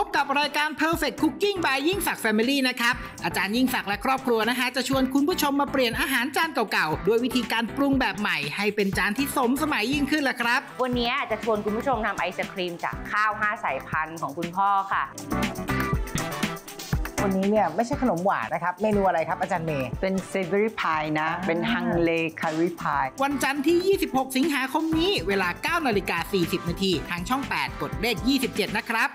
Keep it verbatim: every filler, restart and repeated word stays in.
พบกับรายการ Perfect Cooking by Yingsak Family นะครับอาจารย์ยิ่งศักดิ์และครอบครัวนะคะจะชวนคุณผู้ชมมาเปลี่ยนอาหารจานเก่าๆด้วยวิธีการปรุงแบบใหม่ให้เป็นจานที่สมสมัยยิ่งขึ้นล่ะครับวันนี้จะชวนคุณผู้ชมทำไอศครีมจากข้าวห้าสายพันธุ์ของคุณพ่อค่ะวันนี้เนี่ยไม่ใช่ขนมหวานนะครับเมนูอะไรครับอาจารย์เมย์เป็นเซเวอรี่พายนะเป็นฮังเลคารีพายวันจันทร์ที่ยี่สิบหกสิงหาคมนี้เวลาเก้านาฬิกาสี่สิบนาทีทางช่องแปดกดเลขยี่สิบเจ็ดนะครับ